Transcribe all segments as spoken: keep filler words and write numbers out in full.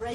Red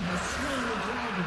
has slain the dragon.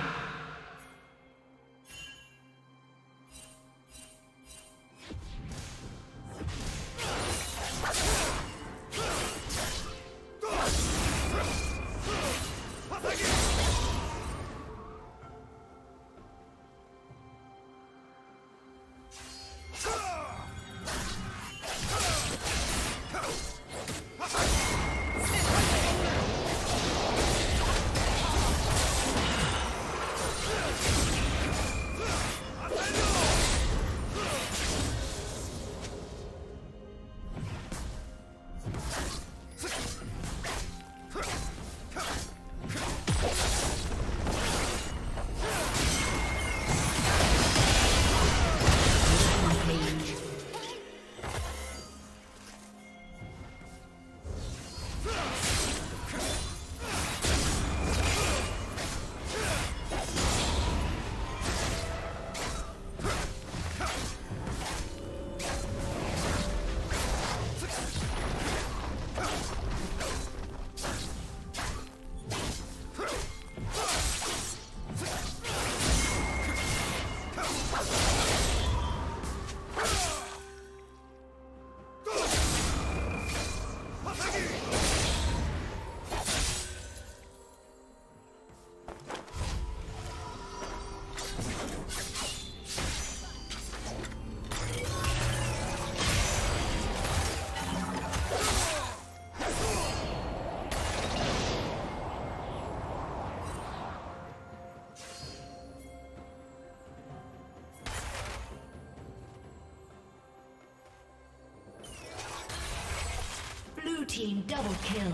Blue team double kill.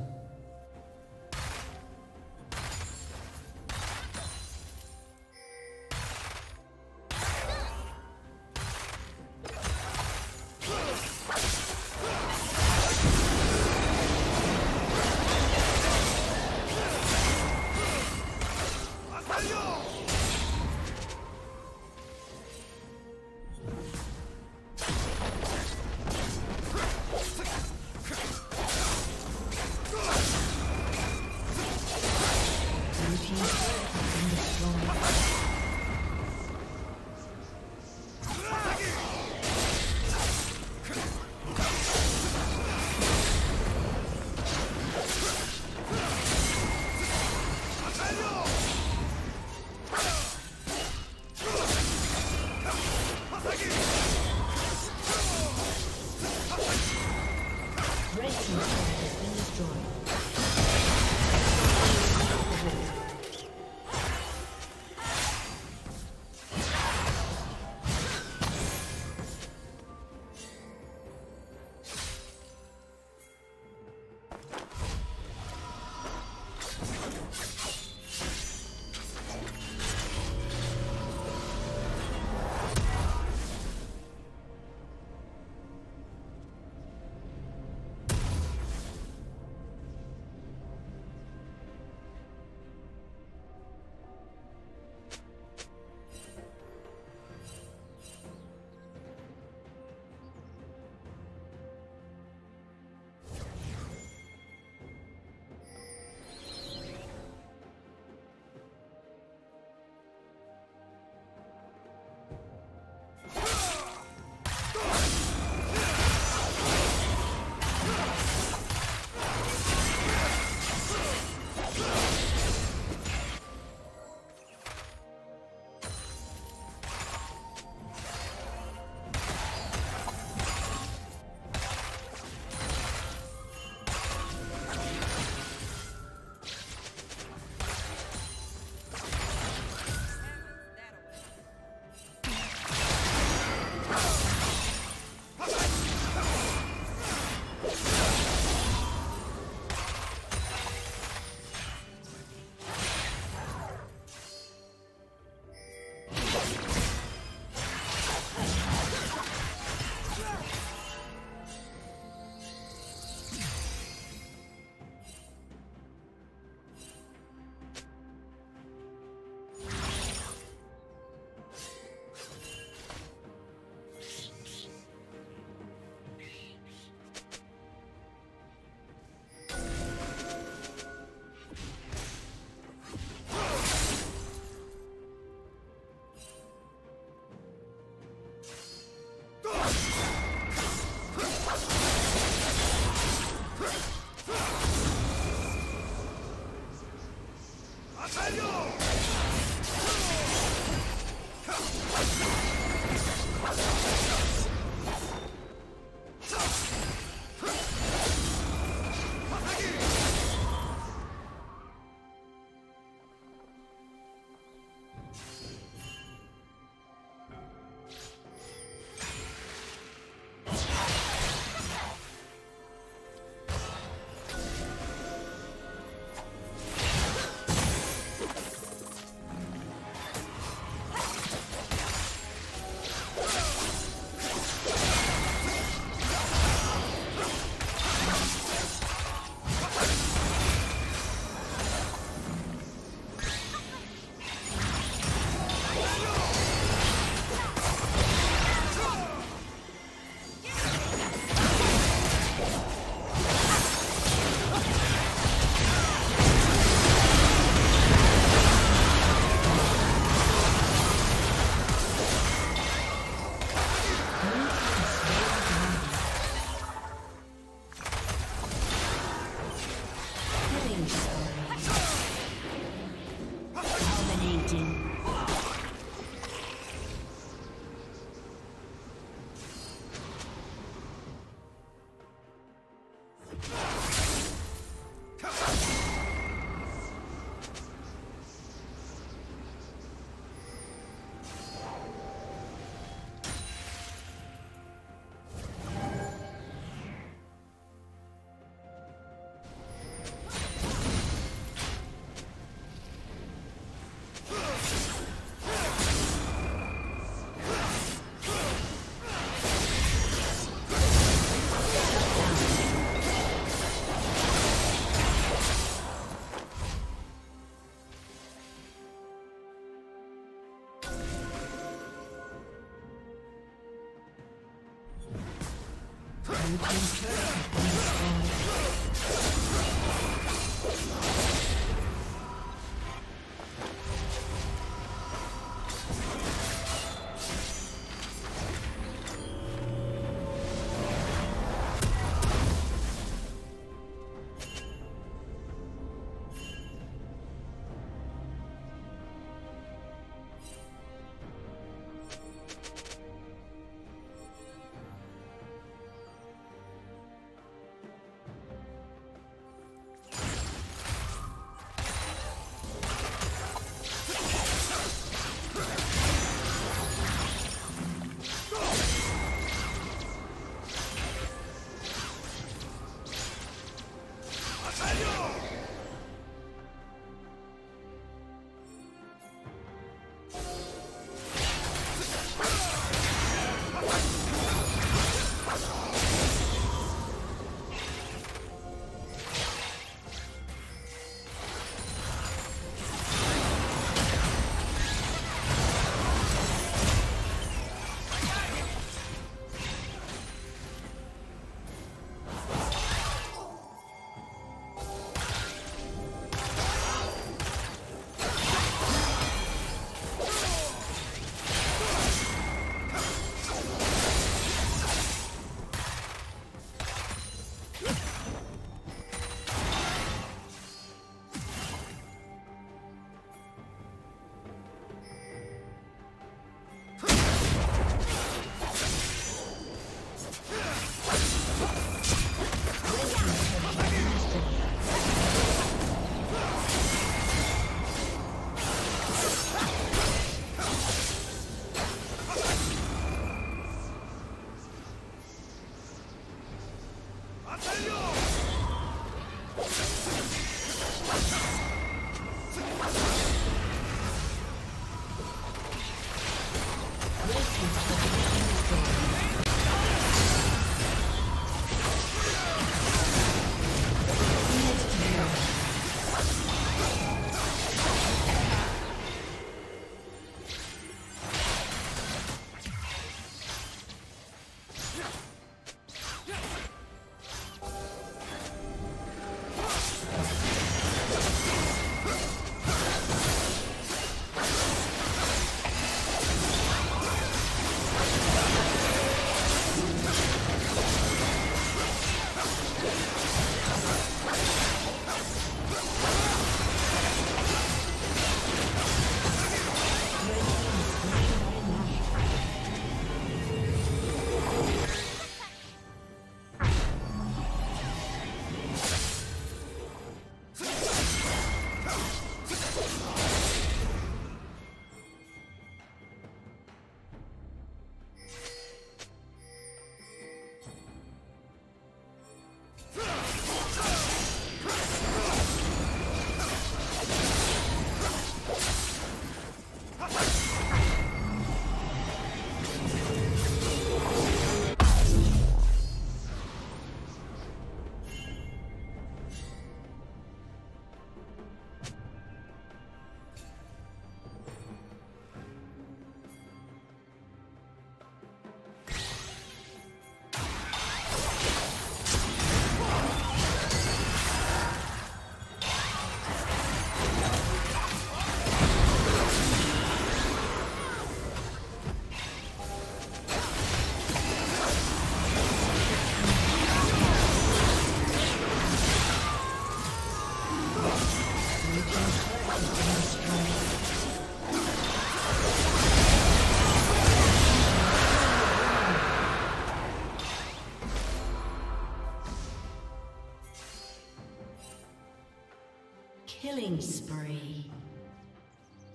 Killing spree.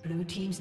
Blue team's